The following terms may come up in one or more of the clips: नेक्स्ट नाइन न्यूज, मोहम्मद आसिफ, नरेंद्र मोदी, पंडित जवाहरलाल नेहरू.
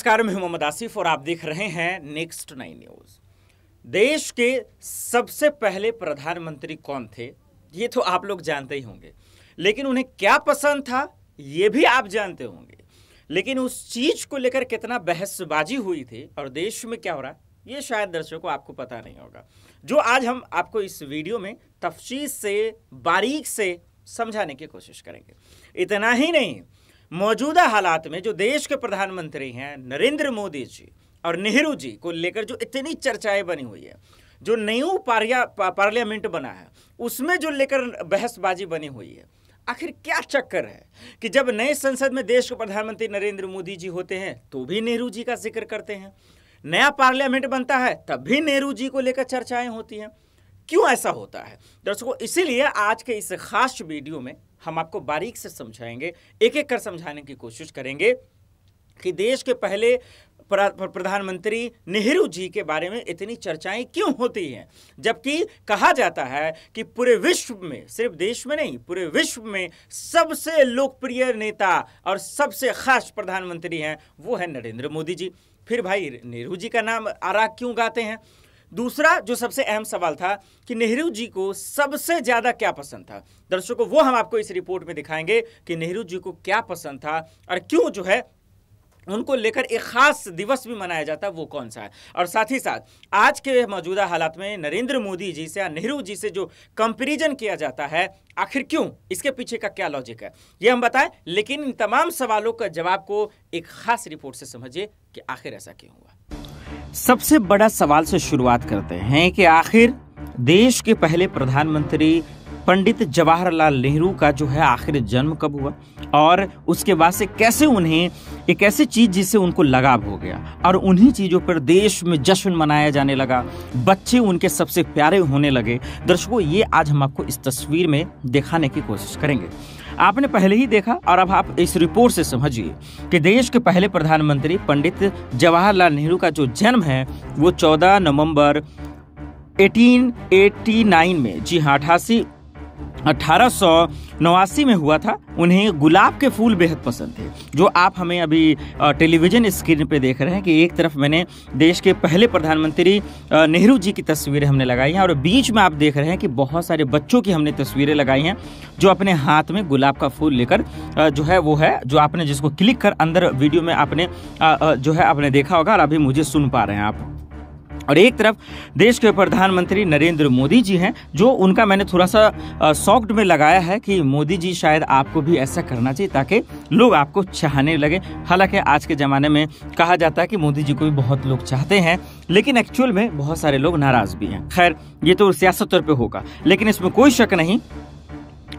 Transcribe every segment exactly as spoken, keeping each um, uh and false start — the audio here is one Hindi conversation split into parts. नमस्कार, मैं मोहम्मद आसिफ और आप देख रहे हैं नेक्स्ट नाइन न्यूज। देश के सबसे पहले प्रधानमंत्री कौन थे ये तो आप लोग जानते ही होंगे, लेकिन उन्हें क्या पसंद था ये भी आप जानते होंगे, लेकिन उस चीज को लेकर कितना बहसबाजी हुई थी और देश में क्या हो रहा ये शायद दर्शकों को आपको पता नहीं होगा, जो आज हम आपको इस वीडियो में तफसील से बारीक से समझाने की कोशिश करेंगे। इतना ही नहीं, मौजूदा हालात में जो देश के प्रधानमंत्री हैं नरेंद्र मोदी जी और नेहरू जी को लेकर जो इतनी चर्चाएं बनी हुई है, जो न्यू पार्लिया पार्लियामेंट बना है उसमें जो लेकर बहसबाजी बनी हुई है, आखिर क्या चक्कर है कि जब नए संसद में देश के प्रधानमंत्री नरेंद्र मोदी जी होते हैं तो भी नेहरू जी का जिक्र करते हैं, नया पार्लियामेंट बनता है तब भी नेहरू जी को लेकर चर्चाएँ होती हैं, क्यों ऐसा होता है? दर्शकों, इसीलिए आज के इस खास वीडियो में हम आपको बारीक से समझाएंगे, एक एक कर समझाने की कोशिश करेंगे कि देश के पहले प्रधानमंत्री नेहरू जी के बारे में इतनी चर्चाएं क्यों होती हैं, जबकि कहा जाता है कि पूरे विश्व में, सिर्फ देश में नहीं पूरे विश्व में सबसे लोकप्रिय नेता और सबसे खास प्रधानमंत्री हैं वो है नरेंद्र मोदी जी। फिर भाई नेहरू जी का नाम आरा क्यों गाते हैं? दूसरा जो सबसे अहम सवाल था कि नेहरू जी को सबसे ज़्यादा क्या पसंद था। दर्शकों, वो हम आपको इस रिपोर्ट में दिखाएंगे कि नेहरू जी को क्या पसंद था और क्यों जो है उनको लेकर एक खास दिवस भी मनाया जाता है, वो कौन सा है। और साथ ही साथ आज के मौजूदा हालात में नरेंद्र मोदी जी से या नेहरू जी से जो कंपेरिजन किया जाता है आखिर क्यों, इसके पीछे का क्या लॉजिक है ये हम बताएं, लेकिन इन तमाम सवालों का जवाब को एक खास रिपोर्ट से समझिए कि आखिर ऐसा क्यों हुआ। सबसे बड़ा सवाल से शुरुआत करते हैं कि आखिर देश के पहले प्रधानमंत्री पंडित जवाहरलाल नेहरू का जो है आखिर जन्म कब हुआ और उसके बाद से कैसे उन्हें एक ऐसी चीज़ जिससे उनको लगाव हो गया और उन्हीं चीज़ों पर देश में जश्न मनाया जाने लगा, बच्चे उनके सबसे प्यारे होने लगे। दर्शकों, ये आज हम आपको इस तस्वीर में दिखाने की कोशिश करेंगे। आपने पहले ही देखा और अब आप इस रिपोर्ट से समझिए कि देश के पहले प्रधानमंत्री पंडित जवाहरलाल नेहरू का जो जन्म है वो चौदह नवंबर अठारह सौ नवासी में, जी हाँ अठासी अठारह सौ नवासी में हुआ था। उन्हें गुलाब के फूल बेहद पसंद थे, जो आप हमें अभी टेलीविज़न स्क्रीन पे देख रहे हैं कि एक तरफ मैंने देश के पहले प्रधानमंत्री नेहरू जी की तस्वीरें हमने लगाई हैं और बीच में आप देख रहे हैं कि बहुत सारे बच्चों की हमने तस्वीरें लगाई हैं जो अपने हाथ में गुलाब का फूल लेकर जो है वो है, जो आपने जिसको क्लिक कर अंदर वीडियो में आपने जो है आपने देखा होगा और अभी मुझे सुन पा रहे हैं आप। और एक तरफ देश के प्रधानमंत्री नरेंद्र मोदी जी हैं, जो उनका मैंने थोड़ा सा सॉफ्ट में लगाया है कि मोदी जी शायद आपको भी ऐसा करना चाहिए ताकि लोग आपको चाहने लगे। हालांकि आज के ज़माने में कहा जाता है कि मोदी जी को भी बहुत लोग चाहते हैं, लेकिन एक्चुअल में बहुत सारे लोग नाराज़ भी हैं। खैर, ये तो सियासत तौर पर होगा, लेकिन इसमें कोई शक नहीं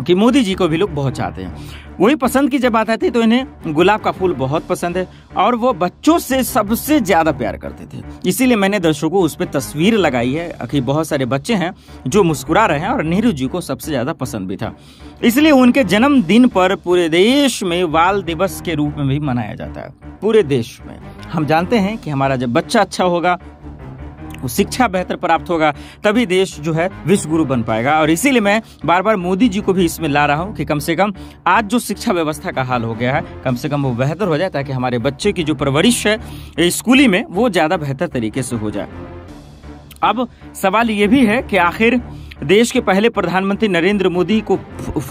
कि मोदी जी को भी लोग बहुत चाहते हैं। वही पसंद की जब बात आती है तो इन्हें गुलाब का फूल बहुत पसंद है और वो बच्चों से सबसे ज़्यादा प्यार करते थे। इसीलिए मैंने दर्शकों को उस पर तस्वीर लगाई है कि बहुत सारे बच्चे हैं जो मुस्कुरा रहे हैं और नेहरू जी को सबसे ज़्यादा पसंद भी था। इसलिए उनके जन्मदिन पर पूरे देश में बाल दिवस के रूप में भी मनाया जाता है। पूरे देश में हम जानते हैं कि हमारा जब बच्चा अच्छा होगा, शिक्षा बेहतर प्राप्त होगा, तभी देश जो है विश्व गुरु बन पाएगा। और इसीलिए मैं बार बार मोदी जी को भी इसमें ला रहा हूं कि कम से कम आज जो शिक्षा व्यवस्था का हाल हो गया है कम से कम वो बेहतर हो जाए, ताकि हमारे बच्चे की जो परवरिश है स्कूली में वो ज़्यादा बेहतर तरीके से हो जाए। अब सवाल ये भी है कि आखिर देश के पहले प्रधानमंत्री नरेंद्र मोदी को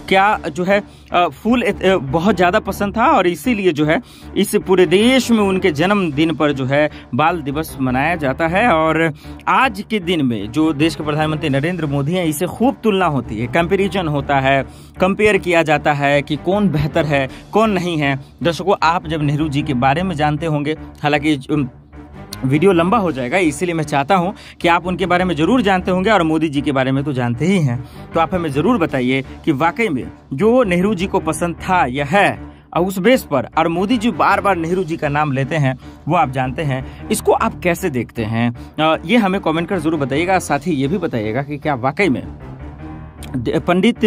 क्या जो है फूल बहुत ज़्यादा पसंद था और इसीलिए जो है इस पूरे देश में उनके जन्मदिन पर जो है बाल दिवस मनाया जाता है। और आज के दिन में जो देश के प्रधानमंत्री नरेंद्र मोदी हैं, इसे खूब तुलना होती है, कंपेरिजन होता है, कंपेयर किया जाता है कि कौन बेहतर है कौन नहीं है। दर्शकों, आप जब नेहरू जी के बारे में जानते होंगे, हालांकि वीडियो लंबा हो जाएगा इसीलिए मैं चाहता हूं कि आप उनके बारे में ज़रूर जानते होंगे और मोदी जी के बारे में तो जानते ही हैं, तो आप हमें ज़रूर बताइए कि वाकई में जो नेहरू जी को पसंद था या है और उस बेस पर, और मोदी जी बार बार नेहरू जी का नाम लेते हैं वो आप जानते हैं, इसको आप कैसे देखते हैं ये हमें कॉमेंट कर ज़रूर बताइएगा। साथ ही ये भी बताइएगा कि क्या वाकई में पंडित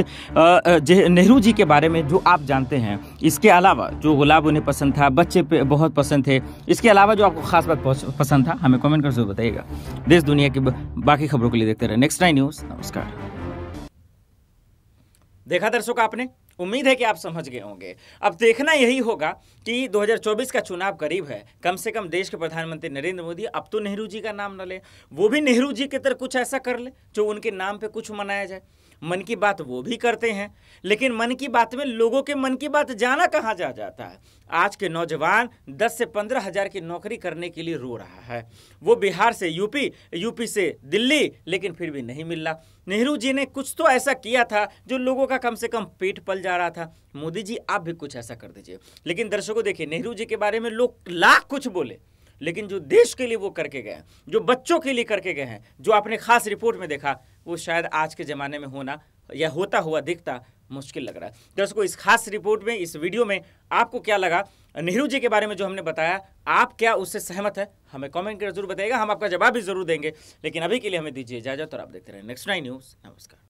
नेहरू जी के बारे में जो आप जानते हैं, इसके अलावा जो गुलाब उन्हें पसंद था, बच्चे पे बहुत पसंद थे, इसके अलावा जो आपको खास बात पसंद था हमें कमेंट कर जरूर बताइएगा। देश दुनिया की बाकी खबरों के लिए देखते रहे नेक्स्ट नाइन न्यूज। नमस्कार। देखा दर्शकों आपने उम्मीद है कि आप समझ गए होंगे। अब देखना यही होगा कि दो हज़ार चौबीस का चुनाव करीब है, कम से कम देश के प्रधानमंत्री नरेंद्र मोदी अब तो नेहरू जी का नाम न ले, वो भी नेहरू जी की तरह कुछ ऐसा कर ले जो उनके नाम पे कुछ मनाया जाए। मन की बात वो भी करते हैं, लेकिन मन की बात में लोगों के मन की बात जाना कहाँ जा जाता है। आज के नौजवान दस से पंद्रह हज़ार की नौकरी करने के लिए रो रहा है, वो बिहार से यूपी, यूपी से दिल्ली, लेकिन फिर भी नहीं मिल रहा। नेहरू जी ने कुछ तो ऐसा किया था जो लोगों का कम से कम पेट पल जा रहा था। मोदी जी आप भी कुछ ऐसा कर दीजिए। लेकिन दर्शकों देखिए, नेहरू जी के बारे में लोग लाख कुछ बोले, लेकिन जो देश के लिए वो करके गए, जो बच्चों के लिए करके गए हैं, जो आपने खास रिपोर्ट में देखा, वो शायद आज के ज़माने में होना या होता हुआ दिखता मुश्किल लग रहा है। दर्शकों इस खास रिपोर्ट में, इस वीडियो में आपको क्या लगा नेहरू जी के बारे में जो हमने बताया, आप क्या उससे सहमत है हमें कमेंट करके जरूर बताइएगा, हम आपका जवाब भी जरूर देंगे। लेकिन अभी के लिए हमें दीजिए इजाजत और आप देखते रहें नेक्स्ट नाइन न्यूज। नमस्कार।